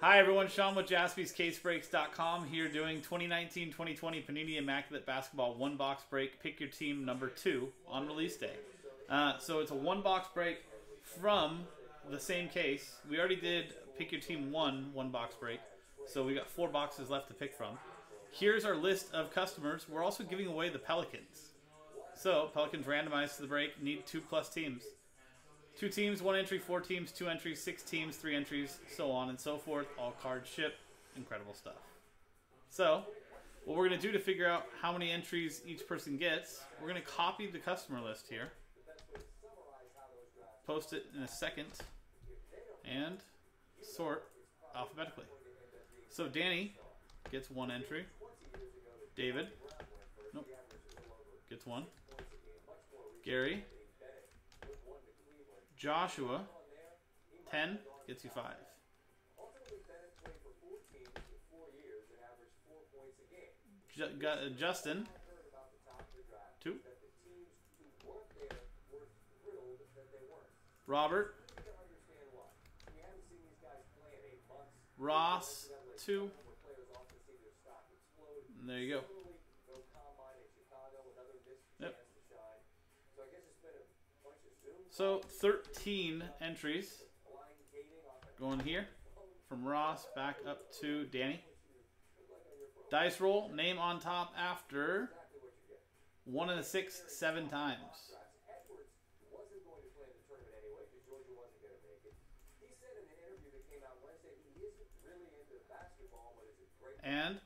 Hi everyone, Sean with JaspysCaseBreaks.com here doing 2019-2020 Panini Immaculate Basketball one box break. Pick your team number 2 on release day. So it's a one box break from the same case. We already did pick your team one box break. So we got 4 boxes left to pick from. Here's our list of customers. We're also giving away the Pelicans. So Pelicans randomized to the break, need 2+ teams. 2 teams, 1 entry, 4 teams, 2 entries, 6 teams, 3 entries, so on and so forth. All cards ship. Incredible stuff. So, what we're going to do to figure out how many entries each person gets, we're going to copy the customer list here. Post it in a second. And sort alphabetically. So, Danny gets 1 entry. David. Nope. Gets 1. Gary. Joshua, 10, gets you 5. Justin, 2. Robert, Ross, 2. And there you go. So 13 entries going here from Ross back up to Danny. Dice roll, name on top after 1 and a 6, 7 times. And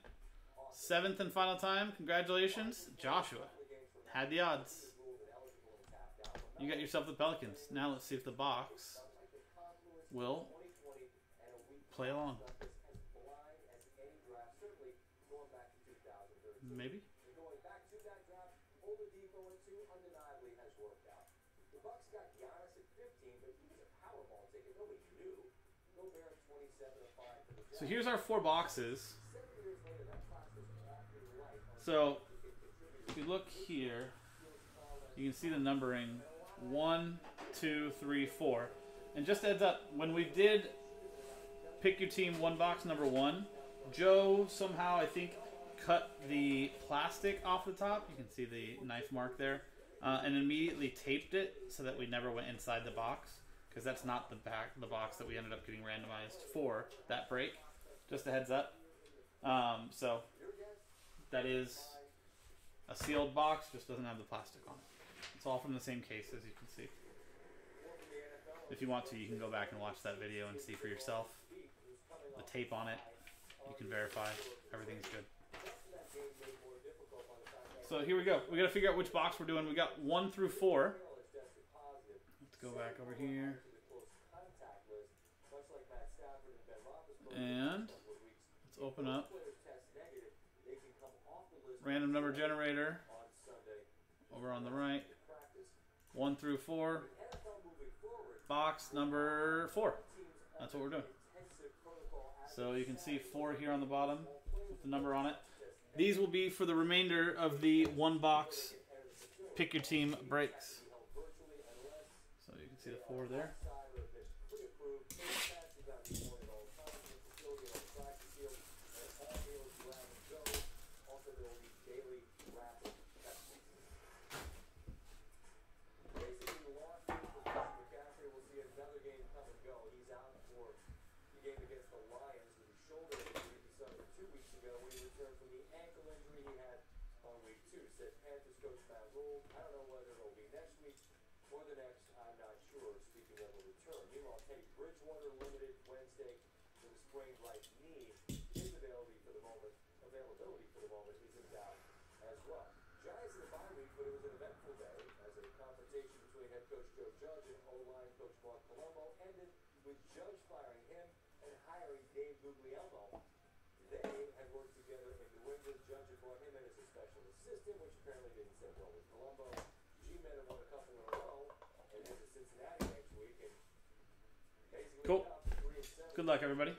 7th and final time, congratulations, Joshua. Had the odds. You got yourself the Pelicans. Now let's see if the box will play along. Maybe. So here's our 4 boxes. So if you look here, you can see the numbering. 1, 2, 3, 4. And just adds up, when we did pick your team one box number 1, Joe somehow, I think, cut the plastic off the top. You can see the knife mark there. And immediately taped it so that we never went inside the box, because that's not the back of the box that we ended up getting randomized for that break. Just a heads up. So that is a sealed box, just doesn't have the plastic on it. It's all from the same case, as you can see. If you want to, you can go back and watch that video and see for yourself. The tape on it, you can verify. Everything's good. So here we go. We got to figure out which box we're doing. We got 1 through 4. Let's go back over here. And let's open up. Random number generator over on the right. 1 through 4, box number 4. That's what we're doing. So you can see 4 here on the bottom with the number on it. These will be for the remainder of the one box pick your team breaks. So you can see the 4 there. Cool. Good luck, everybody.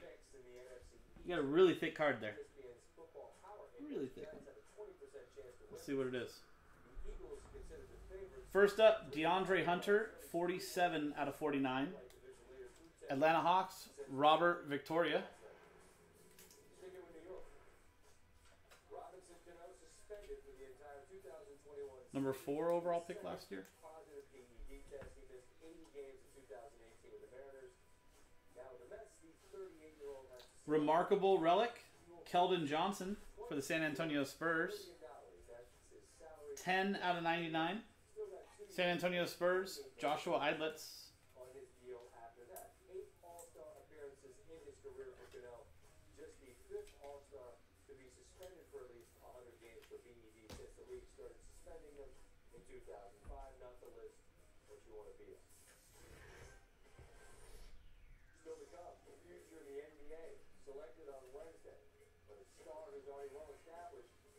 You got a really thick card there. Really thick one. Let's see what it is. First up, DeAndre Hunter, 47 out of 49. Atlanta Hawks, Robert Victoria, Number 4 overall pick last year. Remarkable relic, Keldon Johnson for the San Antonio Spurs. 10 out of 99. San Antonio Spurs, Joshua Eidlitz.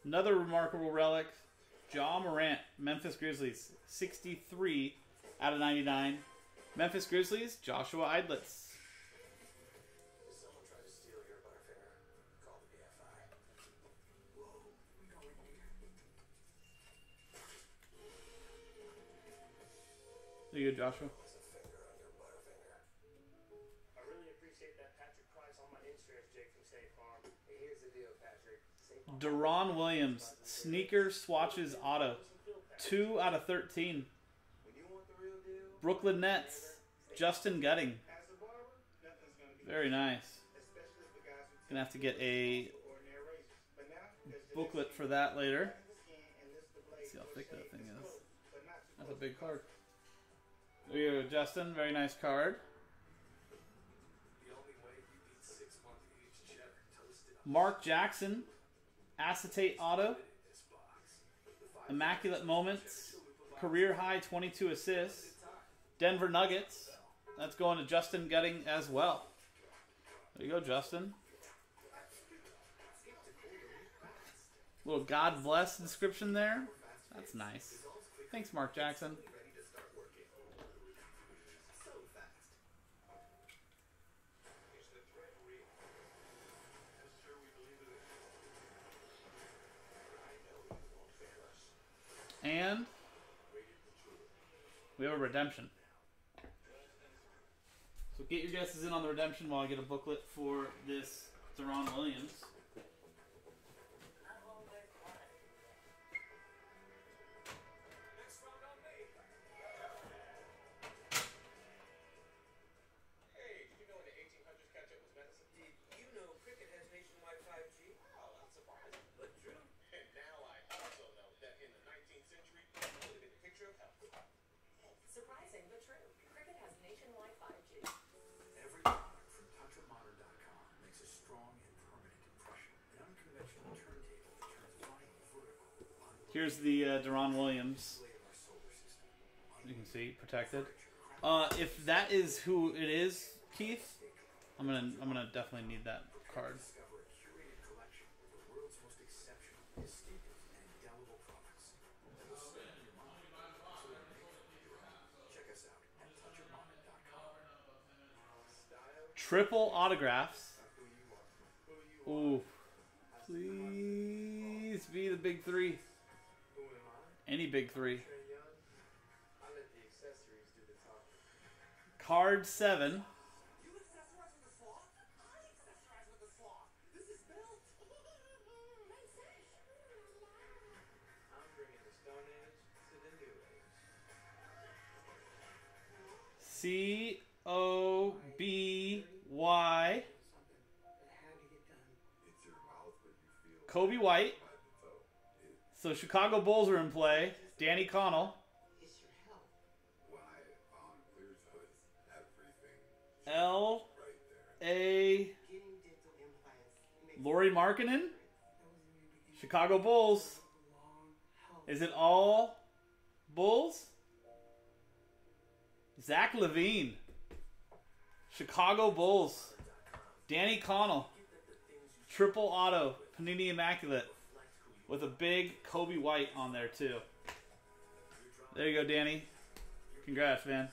Another remarkable relic, Ja Morant, Memphis Grizzlies, 63 out of 99. Memphis Grizzlies, Joshua Eidlitz. Did someone try to steal your butterfinger? Call the BFI. Whoa, we don't need it. There you go, Joshua. Deron Williams, sneaker swatches auto, 2 out of 13. Brooklyn Nets, Justin Gutting. Very nice. Gonna have to get a booklet for that later. Let's see how thick that thing is. That's a big card. There you go, Justin. Very nice card. Mark Jackson. Acetate auto, immaculate moments, career high 22 assists, Denver Nuggets. That's going to Justin Gutting as well. There you go, Justin. Little God bless inscription there. That's nice. Thanks, Mark Jackson. And we have a redemption. So get your guesses in on the redemption while I get a booklet for this Deron Williams. Here's the Deron Williams. You can see protected. If that is who it is, Keith, I'm gonna definitely need that card. Triple autographs. Ooh, please be the big three. Any big three. Card 7. C-O-B-Y. Kobe White. So Chicago Bulls are in play. Danny Connell. L.A. Lori Markkinen. Chicago Bulls. Is it all Bulls? Zach Levine. Chicago Bulls. Danny Connell. Triple auto. Panini Immaculate. With a big Kobe White on there, too. There you go, Danny. Congrats, man.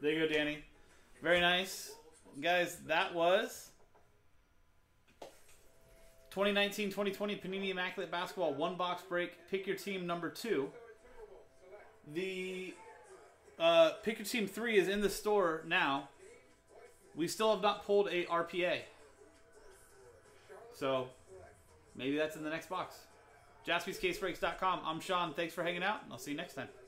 There you go, Danny. Very nice. Guys, that was 2019-2020 Panini Immaculate Basketball 1-box break. Pick your team number 2. The Pick Your Team 3 is in the store now. We still have not pulled a RPA. So maybe that's in the next box. JaspysCaseBreaks.com. I'm Sean. Thanks for hanging out, and I'll see you next time.